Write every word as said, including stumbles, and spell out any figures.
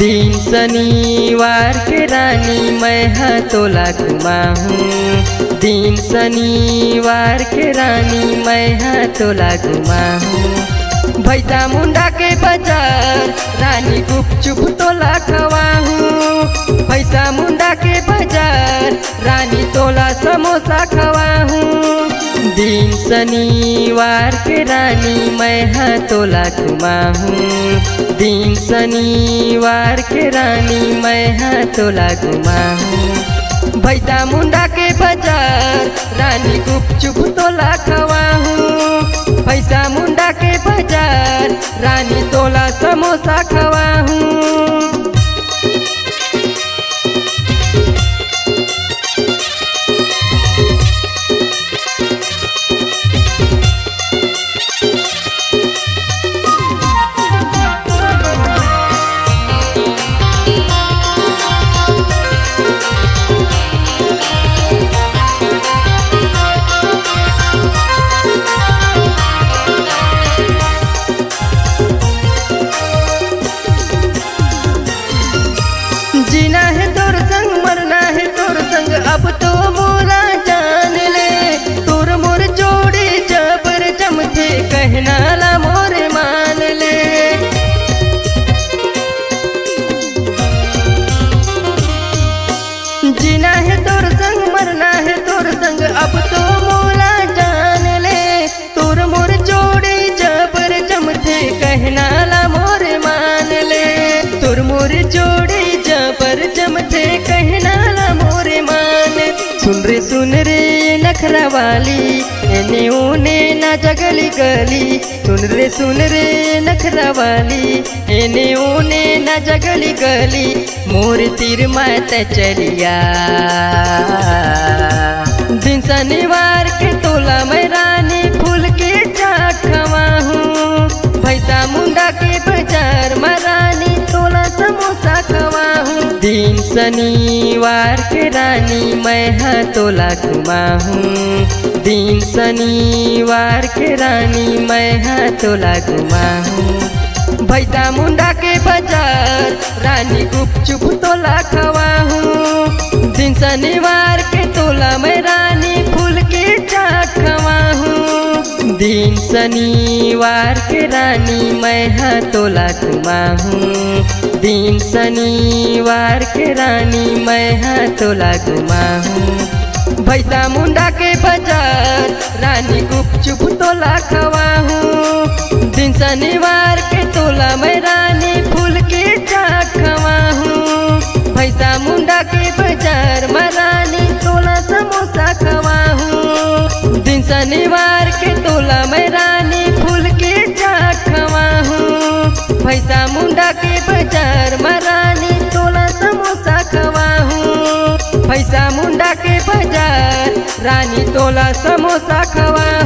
दिन शनिवार के रानी मैं हाँ तोला घुमाऊँ, दिन शनिवार के रानी मैं हाँ तोला घुमाऊँ। भैसामुंडा के बाजार रानी गुपचुप तोला खवाऊँ, भैसामुंडा के बाजार रानी तोला समोसा खवाऊँ। दिन शनिवार के रानी मैं हाँ तोला घुमाऊँ, दिन शनिवार के रानी मैं हाँ तोला घुमाऊँ। भैसामुंडा के बाजार रानी गुपचुप तोला खवाऊँ, भैसामुंडा के बाजार रानी तोला समोसा खवाऊँ। जीना है तोर संग मरना है तोर संग अब तो मोरा जान ले, तोर मोर जोड़ी जबर जम थे कहना ला मोर मान ले। जीना है तोर संग मरना है तोर संग अब तो मोरा जान ले, तोर मोर जोड़ी जबर जम थे कहना ला मोर मान ले, तोर मोर जोड़ी जमथे कहना ला मोरे मान। सुन रे सुन रे नखरा वाली एने ओने ना जगली गली, सुन रे सुन रे नखरा वाली एने ओने ना जगली गली, मोरे तीर मत चलिया। दिन शनिवार के तोला मैं रानी फूल के चाट खवाऊँ, भैसामुंडा के बाजार में रानी तोला समोसा खवाऊँ। दिन शनिवार के रानी मैं हाँ तोला घुमाऊँ, दिन शनिवार के रानी मैं हाँ तोला घुमाऊँ। भैसामुंडा के बाजार रानी गुपचुप तोला खवाऊँ, दिन शनिवार के तोला मैं रानी फूल के चाट खवाऊँ। दिन शनिवार के रानी मैं हाँ तोला घुमाऊँ, दिन शनिवार के रानी मैं हाँ तोला घुमाऊँ। भैसामुंडा के बाजार रानी गुपचुप तोला खवाऊँ, दिन शनिवार के तोला मैं रानी फूल के चाट खवाऊँ। भैसामुंडा के बाजार मैं रानी तोला समोसा खवाऊँ, दिन शनिवार के तोला मैं रानी फूल के चाट खवाऊँ। भैसामुंडा के बाजार में रानी तोला समोसा खवाऊँ, भैसामुंडा के बाजार रानी तोला समोसा खवाऊँ।